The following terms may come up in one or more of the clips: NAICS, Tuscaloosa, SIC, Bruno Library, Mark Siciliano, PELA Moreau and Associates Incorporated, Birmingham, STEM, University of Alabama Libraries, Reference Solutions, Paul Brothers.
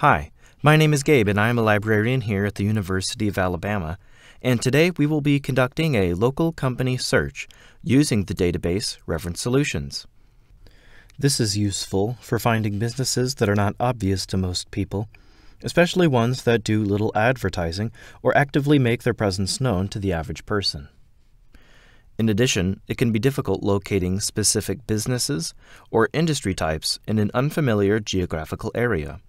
Hi, my name is Gabe and I am a librarian here at the University of Alabama, and today we will be conducting a local company search using the database Reference Solutions. This is useful for finding businesses that are not obvious to most people, especially ones that do little advertising or actively make their presence known to the average person. In addition, it can be difficult locating specific businesses or industry types in an unfamiliar geographical area.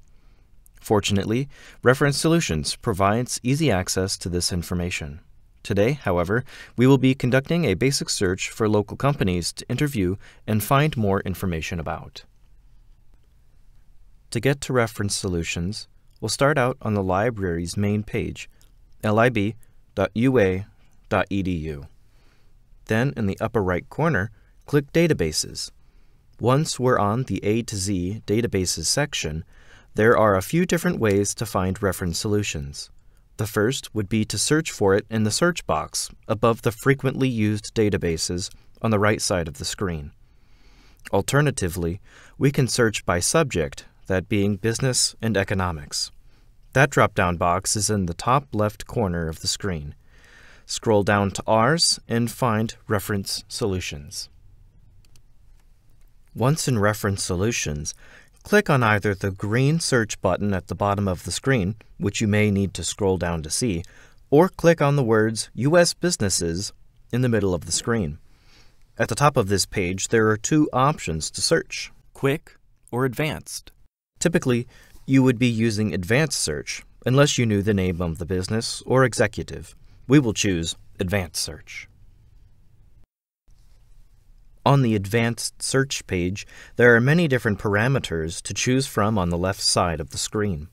Fortunately, Reference Solutions provides easy access to this information. Today, however, we will be conducting a basic search for local companies to interview and find more information about. To get to Reference Solutions, we'll start out on the library's main page, lib.ua.edu. Then, in the upper right corner, click Databases. Once we're on the A to Z Databases section, there are a few different ways to find Reference Solutions. The first would be to search for it in the search box above the frequently used databases on the right side of the screen. Alternatively, we can search by subject, that being business and economics. That drop-down box is in the top left corner of the screen. Scroll down to R's and find Reference Solutions. Once in Reference Solutions, click on either the green search button at the bottom of the screen, which you may need to scroll down to see, or click on the words U.S. Businesses in the middle of the screen. At the top of this page, there are two options to search, quick or advanced. Typically, you would be using advanced search unless you knew the name of the business or executive. We will choose advanced search. On the advanced search page, there are many different parameters to choose from on the left side of the screen.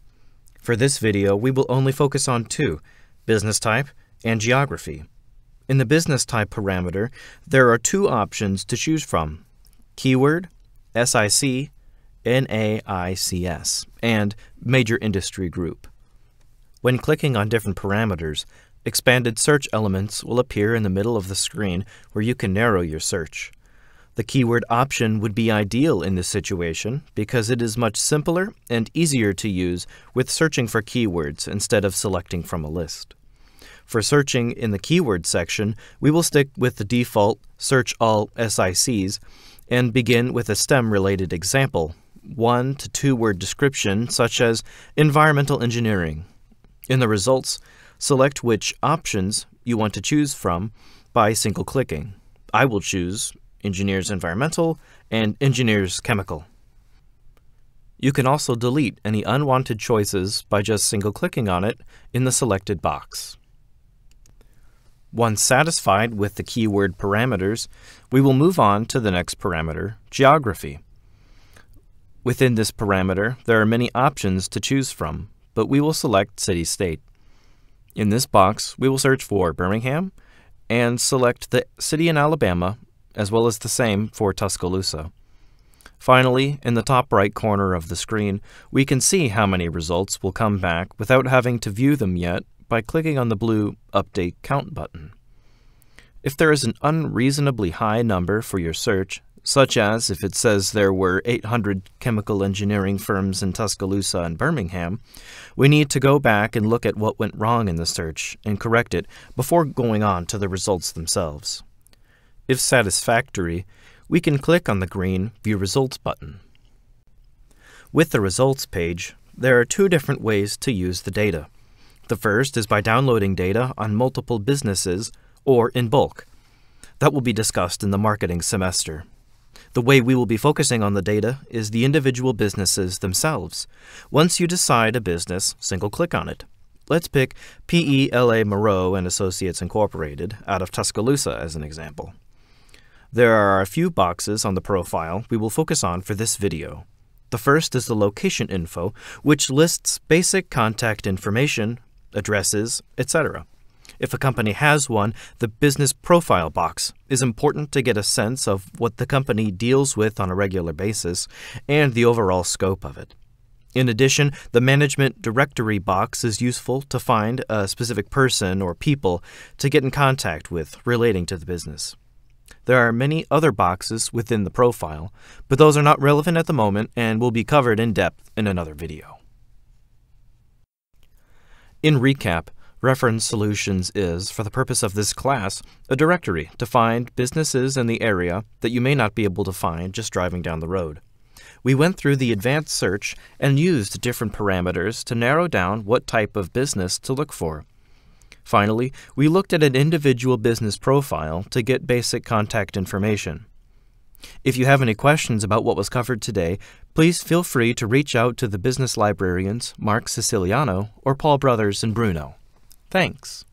For this video, we will only focus on two, business type and geography. In the business type parameter, there are two options to choose from, keyword, SIC, NAICS, and major industry group. When clicking on different parameters, expanded search elements will appear in the middle of the screen where you can narrow your search. The keyword option would be ideal in this situation because it is much simpler and easier to use with searching for keywords instead of selecting from a list. For searching in the keyword section, we will stick with the default search all SICs and begin with a STEM-related example, 1- to 2-word description such as environmental engineering. In the results, select which options you want to choose from by single clicking. I will choose Engineers Environmental and Engineers Chemical. You can also delete any unwanted choices by just single clicking on it in the selected box. Once satisfied with the keyword parameters, we will move on to the next parameter, geography. Within this parameter, there are many options to choose from, but we will select city-state. In this box, we will search for Birmingham and select the city in Alabama, as well as the same for Tuscaloosa. Finally, in the top right corner of the screen, we can see how many results will come back without having to view them yet by clicking on the blue Update Count button. If there is an unreasonably high number for your search, such as if it says there were 800 chemical engineering firms in Tuscaloosa and Birmingham, we need to go back and look at what went wrong in the search and correct it before going on to the results themselves. If satisfactory, we can click on the green View Results button. With the results page, there are two different ways to use the data. The first is by downloading data on multiple businesses or in bulk. That will be discussed in the marketing semester. The way we will be focusing on the data is the individual businesses themselves. Once you decide a business, single-click on it. Let's pick PELA Moreau and Associates Incorporated out of Tuscaloosa as an example. There are a few boxes on the profile we will focus on for this video. The first is the location info, which lists basic contact information, addresses, etc. If a company has one, the business profile box is important to get a sense of what the company deals with on a regular basis and the overall scope of it. In addition, the management directory box is useful to find a specific person or people to get in contact with relating to the business. There are many other boxes within the profile, but those are not relevant at the moment and will be covered in depth in another video. In recap, Reference Solutions is, for the purpose of this class, a directory to find businesses in the area that you may not be able to find just driving down the road. We went through the advanced search and used different parameters to narrow down what type of business to look for. Finally, we looked at an individual business profile to get basic contact information. If you have any questions about what was covered today, please feel free to reach out to the business librarians Mark Siciliano or Paul Brothers and Bruno. Thanks.